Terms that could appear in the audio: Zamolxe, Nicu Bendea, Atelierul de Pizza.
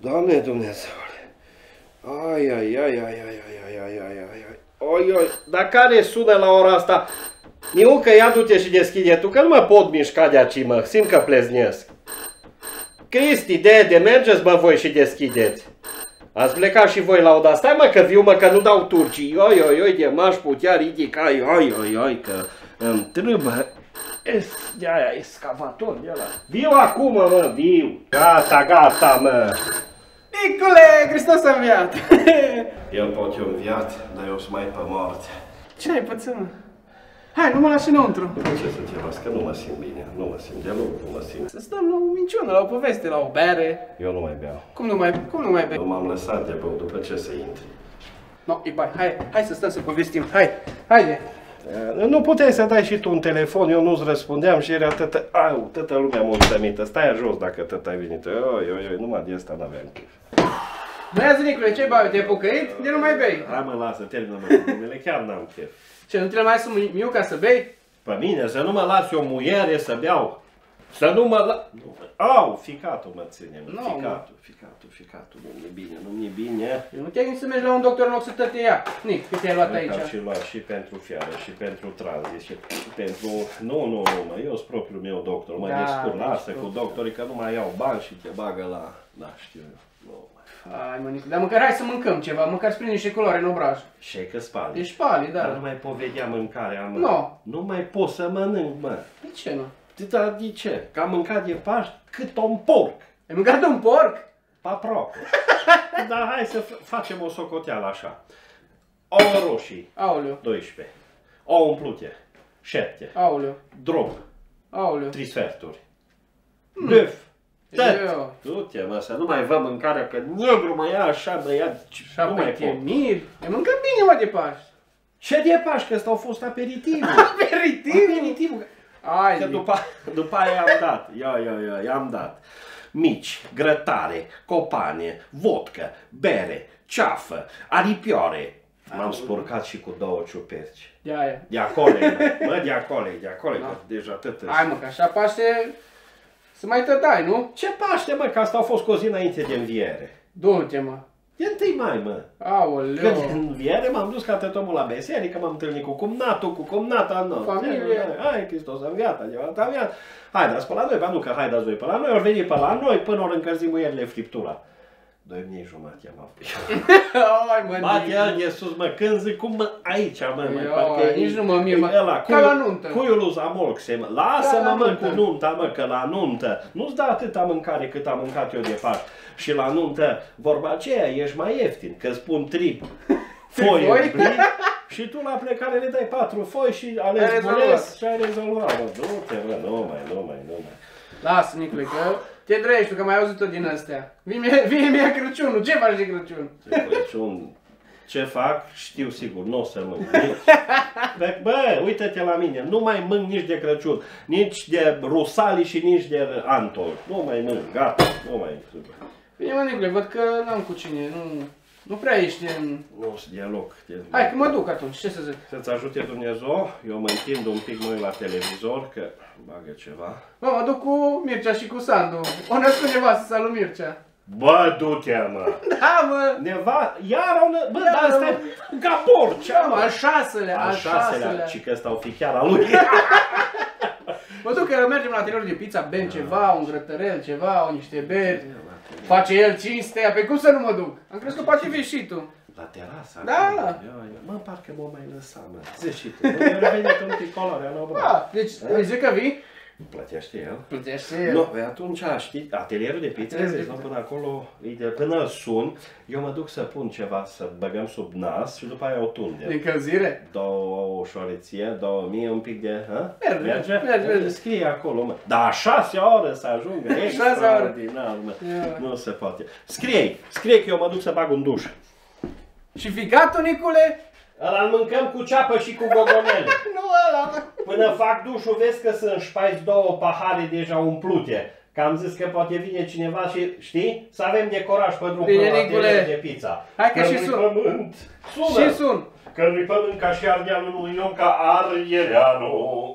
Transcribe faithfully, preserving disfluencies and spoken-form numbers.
Doamne Dumnezeule! Ai, ai, ai, ai, ai, ai, ai, ai, ai, ai, oi, oi, dar care sună la ora asta? Niucă, ia du-te și deschide tu, că nu mă pot mișca de aici, mă, simt că pleznesc. Cristi, de, de, mergeți, bă, voi și deschideți. Ați plecat și voi la oda. Stai, mă, că viu, mă, că nu dau turcii. Oi, oi, oi, de m-aș putea ridica, oi, oi, oi, oi, că îmi trebuie. De-aia, excavator, de ăla. Viu acum, mă, viu. Gata, gata, mă. Nicule, Hristos a înviat. El pot eu înviat, dar eu sunt mai pe moarte. Ce ai pățit, mă? Hai, nu mă lași înăuntru. Ce să te las, că nu mă simt bine, nu mă simt deloc, nu mă simt. Să stăm la o minciună, la o poveste, la o bere. Eu nu mai beau. Cum nu mai, cum nu mai beau? Nu m-am lăsat de băut, după ce să intri. No, e bai, hai, hai să stăm să povestim, hai, haide. Nu puteai să dai și tu un telefon, eu nu-ți răspundeam și era tătă, au, tătă lumea mulțumită, stai jos dacă tătă ai venit, oi, oi, oi, numai de asta n-aveam chef. Băiază, Nicule, ce bai, te-ai bucăit? De nu mai bei? Hai mă, lasă, termină mă, numele, chiar n-am chef. Ce, nu te mai sunt miu ca să bei? Pe mine, să nu mă las eu muiere să beau, să nu mă las... Au, ficatul mă ține, mă, ficatul, ficatul, ficatul, nu-mi e bine, nu-mi e bine. Nu te-ai gândit să mergi la un doctor în loc să tot te ia, Nic, cât te-ai luat aici? Am și luat și pentru fiară, și pentru tranzit, și pentru... Nu, nu, nu, mă, eu sunt propriul meu doctor, mă descurc, lasă cu doctorii că nu mai iau bani și te bagă la... Da, știu eu. Hai mă, dar măcar hai să mâncăm ceva, măcar să prindem niște culoare în obraj. Șecă spalii. Ești spalii, da. Dar nu mai povedea mâncarea, mă. Nu. Nu mai pot să mănânc, mă. De ce, mă? Dar de ce? Că am mâncat de Paști cât un porc. Ai mâncat un porc? Aproape. Dar hai să facem o socoteală așa. Ouă roșii. Aoleu. doisprezece. Ouă umplute. șapte. Aoleu. Drop. Aoleu. trei sferturi. Băf. Du-te, mă, să nu mai vă mâncarea, că negru mă ia așa, mă ia, nu mai pot. Miri, ai mâncat bine, mă, de Paști. Ce de Paști? Că ăsta au fost aperitivul. Aperitivul? Aperitivul. Că după aia i-am dat, ia, ia, ia, i-am dat. Mici, grătare, copane, vodcă, bere, ceafă, aripioare. M-am spurcat și cu două ciuperci. De-aia. De acolo, mă, de acolo, de acolo, că deja atât. Hai, mă, că așa Paște... Să mai tătai, nu? Ce Paște, mă, că asta a fost cu o zi înainte de înviere. Du-te, mă. E întâi mai, mă. Aoleu. Că în înviere m-am dus ca tătomul la biserică, m-am întâlnit cu cumnatul, cu cumnata, nu. Familie. Hai, Hristos a înviat, adevărat a înviat. Hai, dați pe la noi, ba nu, că hai, dați voi pe la noi, ori veni pe la noi, până ori încălzim uierile friptura. Doamne, jumătate i-am apucat. Ai, mă, Batea, Iisus, mă, când zic, cum mă, aici, mă, mă, parcă... Nici nu mă mie, mă, ca la nuntă. Cuiul lui Zamolxe, mă, lasă-mă, mă, cu nunta, mă, că la nuntă nu-ți dă atâta mâncare cât am mâncat eu de Paști. Și la nuntă, vorba aceea, ești mai ieftin, că spun trip, foi, blin, și tu la plecare le dai patru foi și alegi bules și ai rezolvat, mă, du-te, mă, nu mai, nu mai, nu mai. Lasă, Nicule, că... Te drești tu, că mai auzit tot din astea. Vine mie Crăciunul, ce faci de Crăciun? De Crăciun, ce fac, știu sigur, nu o să mânc. Bă, uite-te la mine, nu mai mânc nici de Crăciun, nici de Rusali și nici de Antol. Nu mai mânc, gata, nu mai mânc. Bine, mă, Nicule, văd că n-am cu cine, nu... Nu prea ești din... Nu sunt dialog. Hai, că mă duc atunci, ce să zic? Să-ți ajute Dumnezeu, eu mă întind un pic mai la televizor, că bagă ceva. Mă, mă duc cu Mircea și cu Sandu. O născut nevastă, salut Mircea. Bă, du-te, mă! Da, mă! Neva... Iar au nă... Bă, dar ăsta e ca porci, mă! A șaselea, a șaselea. Ci că ăsta o fi chiar a lui. Mă duc, că mergem la Atelierul de Pizza, bem ceva, un grătărel, ceva, niște beri. Face el cinstea, pe cum să nu mă duc? Am crezut că poate vii și tu. La terasa? Da! Mă, parcă mă mai lăsa, mă. Zici și tu. Eu revenit un pic coloarea la obraz. Deci, îi zic că vii? Plătește el. Plătește el. Nu, pe atunci, știi, Atelierul de Pizza, până acolo, până sun, eu mă duc să pun ceva, să băgăm sub nas și după aia o tunde. De încălzire? Două, o șoreție, două mie, un pic de... Merge, merge, merge. Scrie acolo, mă. Dar șasea oră să ajungă, extraordinar, mă. Nu se poate. Scrie-i, scrie că eu mă duc să bag un duș. Și ficatul, Nicule? Ăla-l mâncăm cu ceapă și cu gogonele. Nu ăla, mă. Până fac dușul, vezi că sunt șpaiți două pahare deja umplute. Că am zis că poate vine cineva și, știi, să avem de curaj pe drumul Atelierul de Pizza. Hai că, că și sun. Sună. Și sun. Că nu-i pământ ca și ardeanul, nu-i om ca ariereanul.